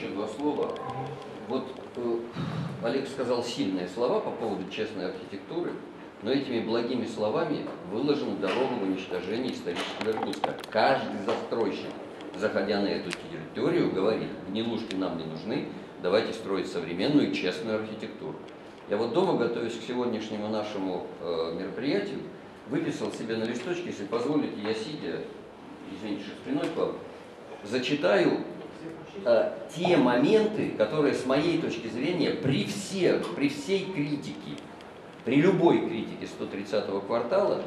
еще два слова. Вот Олег сказал сильные слова по поводу честной архитектуры, но этими благими словами выложена дорога в уничтожение исторического Иркутска. Каждый застройщик, заходя на эту территорию, говорит: гнилушки нам не нужны, давайте строить современную и честную архитектуру. Я вот дома, готовясь к сегодняшнему нашему мероприятию, выписал себе на листочке, если позволите, я сидя, извините, что спиной к вам, зачитаю те моменты, которые с моей точки зрения при всей критике, при любой критике 130-го квартала,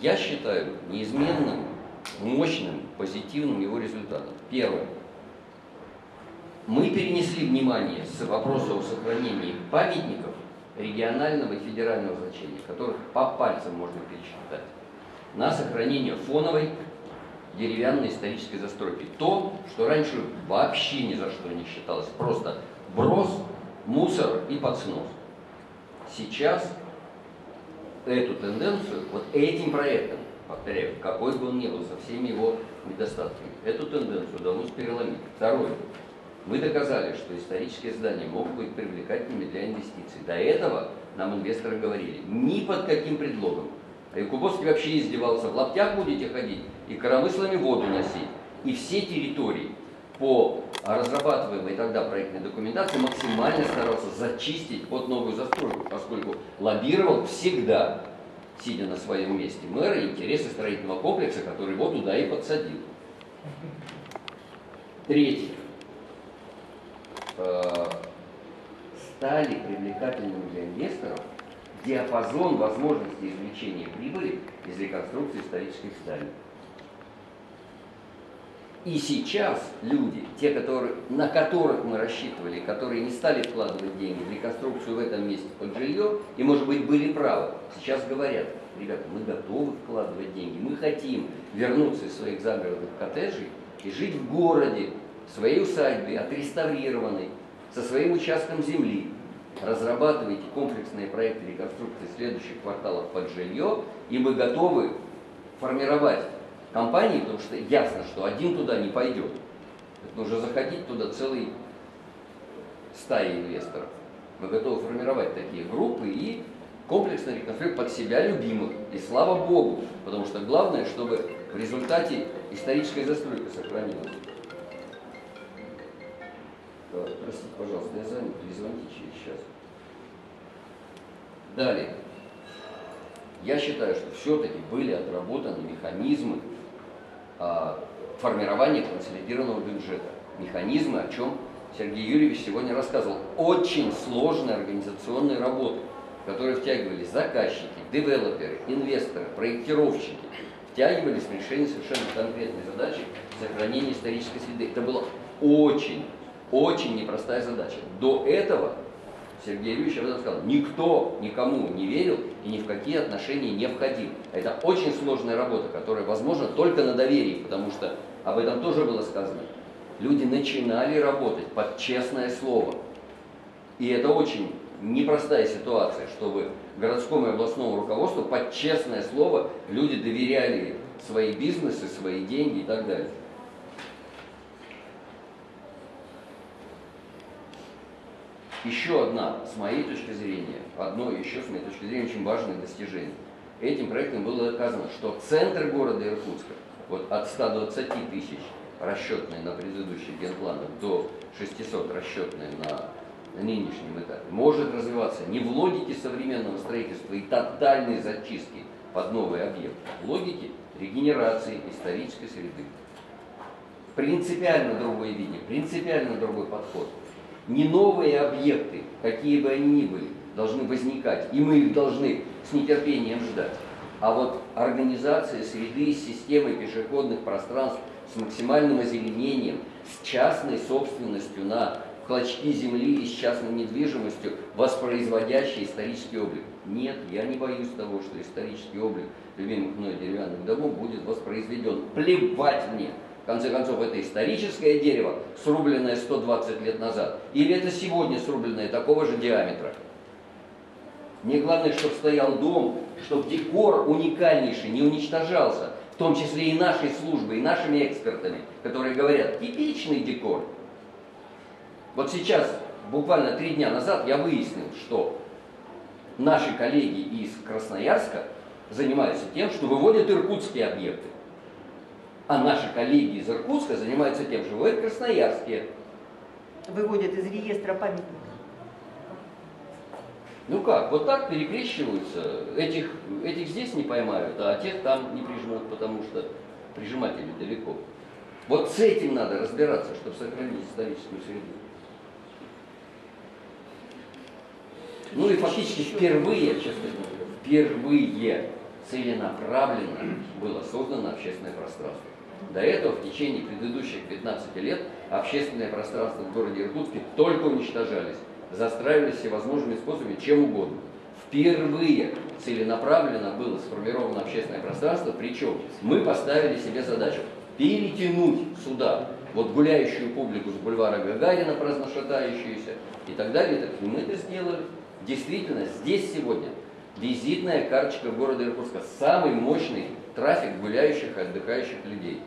я считаю неизменным, мощным, позитивным его результатом. Первое. Мы перенесли внимание с вопроса о сохранении памятников регионального и федерального значения, которых по пальцам можно пересчитать, на сохранение фоновой деревянной исторической застройки. То, что раньше вообще ни за что не считалось. Просто брос, мусор и подснос. Сейчас эту тенденцию, вот этим проектом, повторяю, какой бы он ни был, со всеми его недостатками, эту тенденцию удалось переломить. Второе. Мы доказали, что исторические здания могут быть привлекательными для инвестиций. До этого нам инвесторы говорили: ни под каким предлогом. А Кубовский вообще издевался: в лаптях будете ходить и коромыслами воду носить. И все территории по разрабатываемой тогда проектной документации максимально старался зачистить под новую застройку, поскольку лоббировал всегда, сидя на своем месте, мэра, интересы строительного комплекса, который его туда и подсадил. Третье. Стали привлекательными для инвесторов диапазон возможностей извлечения прибыли из реконструкции исторических зданий. И сейчас люди, те, на которых мы рассчитывали, которые не стали вкладывать деньги в реконструкцию в этом месте под жилье, и, может быть, были правы, сейчас говорят: ребята, мы готовы вкладывать деньги, мы хотим вернуться из своих загородных коттеджей и жить в городе, в своей усадьбе, отреставрированной, со своим участком земли. Разрабатывайте комплексные проекты реконструкции следующих кварталов под жилье, и мы готовы формировать компании, потому что ясно, что один туда не пойдет. Это нужно заходить туда целой стаи инвесторов. Мы готовы формировать такие группы и комплексно реконструировать под себя любимых. И слава Богу, потому что главное, чтобы в результате историческая застройка сохранилась. Простите, пожалуйста, я занят, перезвоните через час. Далее. Я считаю, что все-таки были отработаны механизмы формирования консолидированного бюджета. Механизмы, о чем Сергей Юрьевич сегодня рассказывал. Очень сложные организационные работы, в которые втягивались заказчики, девелоперы, инвесторы, проектировщики. Втягивались в решение совершенно конкретной задачи сохранения исторической среды. Это было очень непростая задача. До этого Сергей Юрьевич об этом сказал: никто никому не верил и ни в какие отношения не входил. Это очень сложная работа, которая возможна только на доверии, потому что об этом тоже было сказано. Люди начинали работать под честное слово. И это очень непростая ситуация, чтобы городскому и областному руководству под честное слово люди доверяли свои бизнесы, свои деньги и так далее. Еще одна, с моей точки зрения, очень важное достижение. Этим проектом было доказано, что центр города Иркутска, вот от 120 тысяч расчетные на предыдущих генпланах до 600 расчетные на нынешнем этапе, может развиваться не в логике современного строительства и тотальной зачистки под новый объект, а в логике регенерации исторической среды. Принципиально другое видение, принципиально другой подход. Не новые объекты, какие бы они ни были, должны возникать, и мы их должны с нетерпением ждать. А вот организация среды с системой пешеходных пространств, с максимальным озеленением, с частной собственностью на клочки земли и с частной недвижимостью, воспроизводящей исторический облик. Нет, я не боюсь того, что исторический облик любимых мной деревянных домов будет воспроизведен. Плевать мне! В конце концов, это историческое дерево, срубленное 120 лет назад, или это сегодня срубленное такого же диаметра. Мне главное, чтобы стоял дом, чтобы декор уникальнейший не уничтожался, в том числе и нашей службой, и нашими экспертами, которые говорят: типичный декор. Вот сейчас, буквально 3 дня назад, я выяснил, что наши коллеги из Красноярска занимаются тем, что выводят иркутские объекты. А наши коллеги из Иркутска занимаются тем, что выводят красноярские. Выводят из реестра памятников. Ну как, вот так перекрещиваются, этих здесь не поймают, а тех там не прижмут, потому что прижиматели далеко. Вот с этим надо разбираться, чтобы сохранить историческую среду. Ну и фактически впервые целенаправленно было создано общественное пространство. До этого в течение предыдущих 15 лет общественное пространство в городе Иркутске только уничтожались, застраивались всевозможными способами, чем угодно. Впервые целенаправленно было сформировано общественное пространство, причем мы поставили себе задачу перетянуть сюда вот гуляющую публику с бульвара Гагарина, праздно шатающуюся и так далее. Так мы это сделали. Действительно, здесь сегодня визитная карточка города Иркутска, самый мощный трафик гуляющих и отдыхающих людей.